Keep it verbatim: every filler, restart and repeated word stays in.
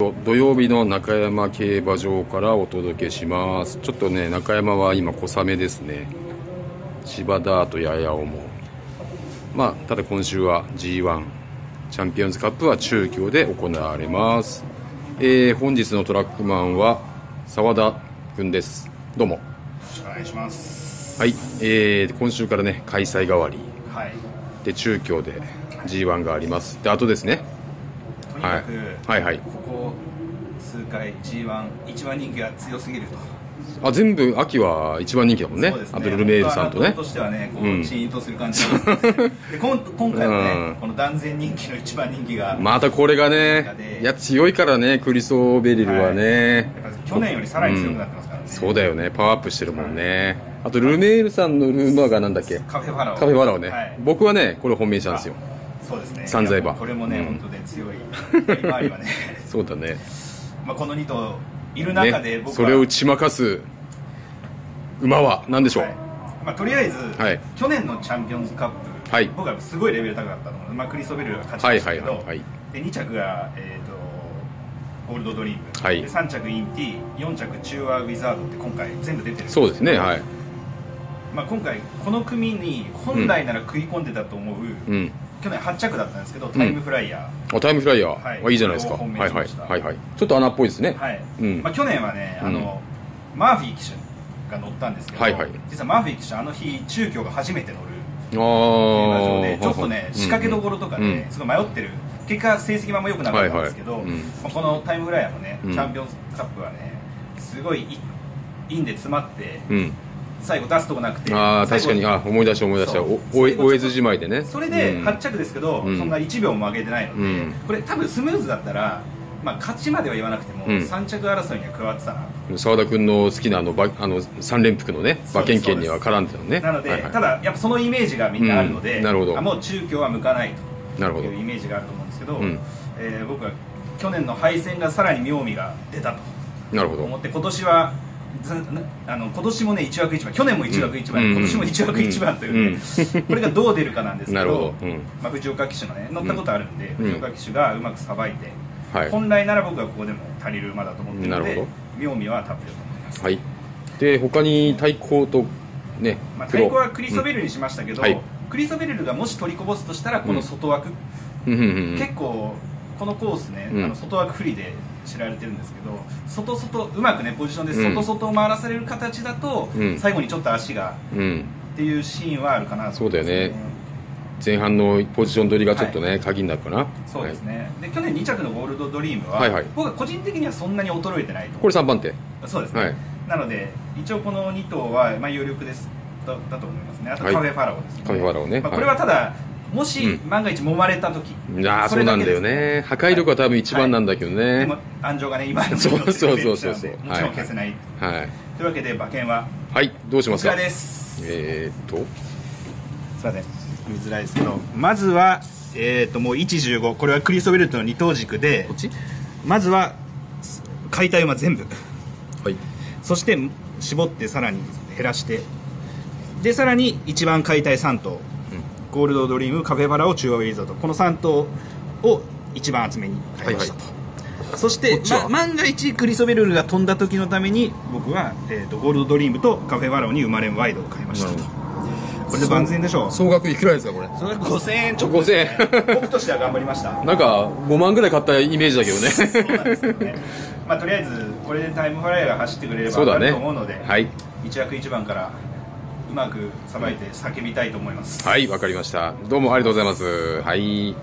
土曜日の中山競馬場からお届けします。ちょっとね、中山は今小雨ですね。芝ダートやや重、まあただ今週は ジーワン チャンピオンズカップは中京で行われます。えー、本日のトラックマンは澤田君です。どうもよろしくお願いします。はい、えー、今週からね開催代わり、はい、で中京で ジーワン があります。であとですね、とにかくはいはい、はい、数回 ジーワン 一番人気が強すぎると。あ、全部秋は一番人気だもんね。アブルルメールさんとね。としてはね、こうチーンとする感じですね。で今回もね、この断然人気の一番人気がまたこれがね、いや強いからね、クリソーベリルはね。去年よりさらに強くなってますからね。そうだよね、パワーアップしてるもんね。あとルメールさんのルーマーがなんだっけ？カフェファラオ。カフェファラオね。僕はね、これ本命したんですよ。そうですね。三歳馬。これもね、本当で強い。今今ね。そうだね。まあこのに頭いる中で僕はそれを打ち負かす馬は何でしょう。まあとりあえず去年のチャンピオンズカップ、僕はすごいレベル高かったので、まあクリソベルが勝ちましたけど、でに着がえっとゴールドドリーム、でさん着インティー、よん着中和ウィザードって今回全部出てる。そうですね。はい。まあ今回この組に本来なら食い込んでたと思う。去年はち着だったんですけど、タイムフライヤー、タイムフライヤーいいじゃないですか。はいはいはいはい、ちょっと穴っぽいですね。はい、まあ去年はね、あのマーフィー騎手が乗ったんですけど、実はマーフィー騎手あの日中京が初めて乗る競馬場でちょっとね仕掛けどころとかねすごい迷ってる、結果成績はあんま良くなかったんですけど、このタイムフライヤーのねチャンピオンズカップはねすごいインで詰まって。最後出すとこなくて、あ、確かに、あ、思い出した思い出した、終えずじまいでね。それではち着ですけど、そんないちびょうも上げてないので、これ多分スムーズだったら勝ちまでは言わなくてもさん着争いには加わってたな。澤田君の好きなさん連服のね馬券券には絡んでたのね。なのでただやっぱそのイメージがみんなあるので、もう中京は向かないというイメージがあると思うんですけど、僕は去年の敗戦がさらに妙味が出たと思って、今年はあの今年もね一枠一番、去年も一枠一番、今年も一枠一番というね、これがどう出るかなんですけど、藤岡騎手のね乗ったことあるんで、藤岡騎手がうまくさばいて、本来なら僕はここでも足りる馬だと思ってるので、妙味はたっぷりだと思います。はい。で他に対抗とね、対抗はクリソベルにしましたけど、クリソベルがもし取りこぼすとしたらこの外枠、結構このコースね外枠フリーで知られてるんですけど、外外うまくねポジションで外外を回らされる形だと、うん、最後にちょっと足が、うん、っていうシーンはあるかなと思います、ね。そうだよね。前半のポジション取りがちょっとね、はい、鍵になるかな。そうですね。はい、で去年に着のゴールドドリームは、はいはい、僕は個人的にはそんなに衰えてないと。これさんばんて。そうですね。はい、なので一応このに頭はまあ有力ですだ、だと思いますね。あとカフェファラオですね。はい、カフェファラオね。まあこれはただ。はい、もし万が一揉まれた時、ああそうなんだよね。破壊力は多分一番なんだけどね。でも安城がね今のそうそうそうそうそう、もちろん消せない。はい。というわけで馬券ははいどうしますか。こちらです。えっと、すみません見づらいですけど、まずはえっともういちじゅうご、これはクリソベルトの二等軸で、まずは解体馬全部。はい。そして絞ってさらに減らして、でさらに一番解体三頭。ゴールドドリーム、カフェバラを中央ウィザード、このさん頭を一番集めに買いましたと。はいはい、そして、ま、万が一クリソベルルが飛んだ時のために僕は、えー、とゴールドドリームとカフェバラに生まれんワイドを買いましたと。これで万全でしょう。総額いくらですかこれ。総額ごせんえんちょっと、ね、ごせんえん僕としては頑張りました。なんかごまんぐらい買ったイメージだけどね。そうなんですけどね、まあ、とりあえずこれでタイムフライヤーが走ってくれれば分かると思うので、ね、はい、一躍一番からうまくさばいて叫びたいと思います。はい、わかりました。どうもありがとうございます。はい。